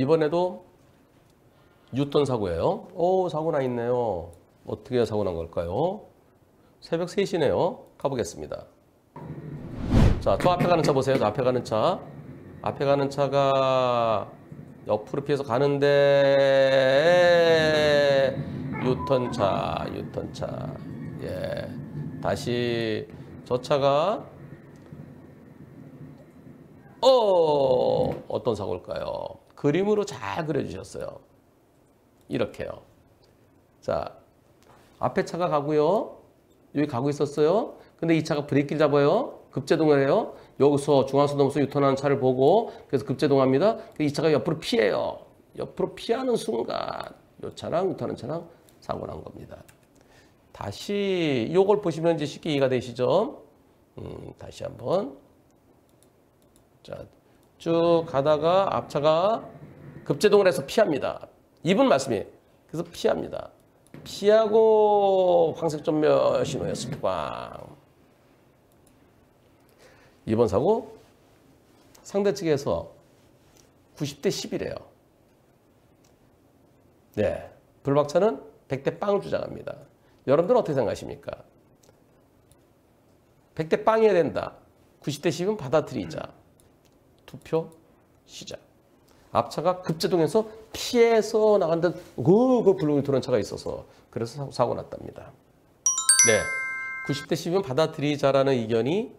이번에도 뉴턴 사고예요. 오, 사고 나 있네요. 어떻게 사고 난 걸까요? 새벽 3시네요. 가보겠습니다. 자, 저 앞에 가는 차 보세요. 저 앞에 가는 차. 앞에 가는 차가 옆으로 피해서 가는데 유턴차, 유턴차. 예, 다시 저 차가 어떤 사고일까요? 그림으로 잘 그려주셨어요. 이렇게요. 자, 앞에 차가 가고요. 여기 가고 있었어요. 근데 이 차가 브레이크를 잡아요. 급제동을 해요. 여기서 중앙선 넘어서 유턴하는 차를 보고 그래서 급제동합니다. 이 차가 옆으로 피해요. 옆으로 피하는 순간 이 차랑 유턴하는 차랑 사고 난 겁니다. 다시 이걸 보시면 이제 쉽게 이해가 되시죠? 다시 한번. 자, 쭉 가다가 앞차가 급제동을 해서 피합니다. 이분 말씀이에요. 그래서 피합니다. 피하고 황색 전면 신호였습니다. 2번 사고 상대 측에서 90대 10이래요. 네, 블박차는 100대 0을 주장합니다. 여러분들은 어떻게 생각하십니까? 100대 0이어야 된다. 90대 10은 받아들이자. 투표 시작. 앞차가 급제동해서 피해서 나간 듯 그 불렁이 도는 차가 있어서 그래서 사고 났답니다. 네, 90대 10이면 받아들이자라는 의견이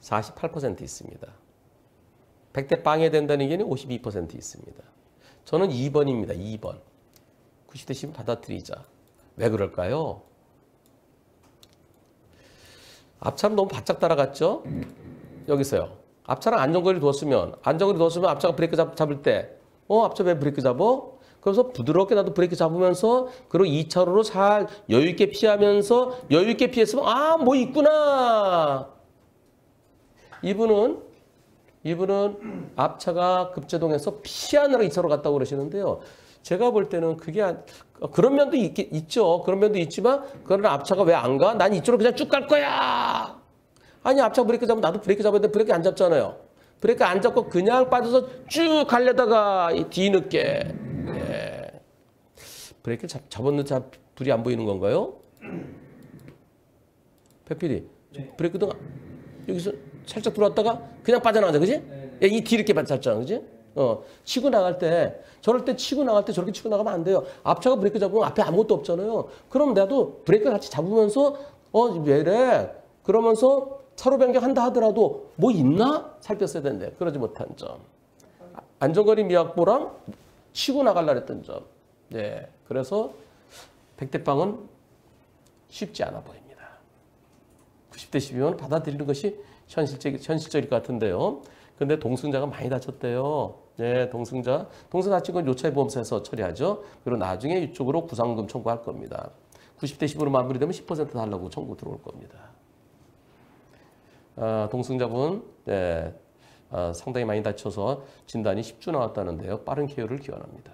48% 있습니다. 100대 0에 된다는 의견이 52% 있습니다. 저는 2번입니다. 2번. 90대 10이면 받아들이자. 왜 그럴까요? 앞차는 너무 바짝 따라갔죠? 여기서요. 앞차랑 안전거리를 두었으면, 앞차가 브레이크 잡을 때, 앞차 왜 브레이크 잡어? 그래서 부드럽게 나도 브레이크 잡으면서, 그리고 2차로로 잘 여유있게 피하면서, 여유있게 피했으면, 아, 뭐 있구나! 이분은 앞차가 급제동해서 피하느라 2차로 갔다고 그러시는데요. 제가 볼 때는 그게, 그런 면도 있죠. 그런 면도 있지만, 그러나 앞차가 왜 안 가? 난 이쪽으로 그냥 쭉 갈 거야! 아니, 앞차 브레이크 잡으면 나도 브레이크 잡아야 돼. 브레이크 안 잡잖아요. 브레이크 안 잡고 그냥 빠져서 쭉 가려다가 뒤늦게. 예. 브레이크를 잡았는데 불이 안 보이는 건가요? 배PD, 네. 브레이크 등 여기서 살짝 들어왔다가 그냥 빠져나가자, 그지? 네. 예, 이 뒤늦게 잡잖아, 그지? 치고 나갈 때, 저럴 때 치고 나갈 때 저렇게 치고 나가면 안 돼요. 앞차가 브레이크 잡으면 앞에 아무것도 없잖아요. 그럼 나도 브레이크 같이 잡으면서, 왜 이래? 그러면서 차로 변경한다 하더라도 뭐 있나? 살폈어야 되는데 그러지 못한 점. 안전거리 미확보랑 치고 나가려고 했던 점. 네, 그래서 100대 0은 쉽지 않아 보입니다. 90대 10이면 받아들이는 것이 현실적일 것 같은데요. 근데 동승자가 많이 다쳤대요. 네, 동승자 다친 건 요차보험사에서 처리하죠. 그리고 나중에 이쪽으로 구상금 청구할 겁니다. 90대 10으로 마무리되면 10% 달라고 청구 들어올 겁니다. 동승자분, 네, 상당히 많이 다쳐서 진단이 10주 나왔다는데요. 빠른 케어를 기원합니다.